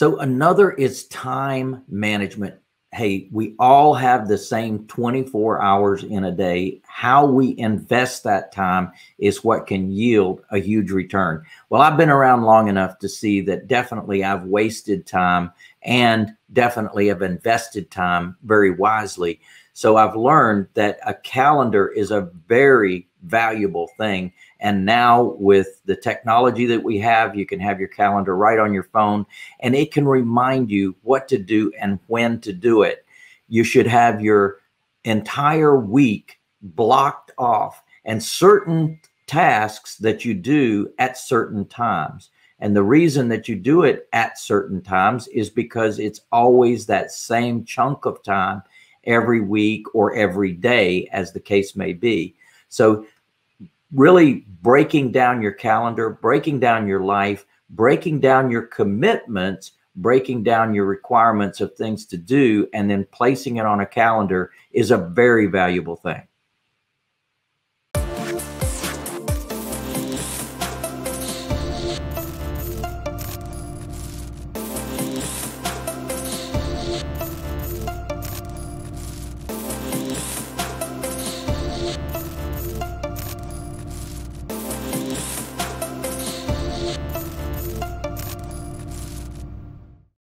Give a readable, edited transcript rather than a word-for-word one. So another is time management. Hey, we all have the same 24 hours in a day. How we invest that time is what can yield a huge return. Well, I've been around long enough to see that definitely I've wasted time and definitely have invested time very wisely. So I've learned that a calendar is a very valuable thing. And now with the technology that we have, you can have your calendar right on your phone and it can remind you what to do and when to do it. You should have your entire week blocked off and certain tasks that you do at certain times. And the reason that you do it at certain times is because it's always that same chunk of time every week or every day, as the case may be. So really breaking down your calendar, breaking down your life, breaking down your commitments, breaking down your requirements of things to do, and then placing it on a calendar is a very valuable thing.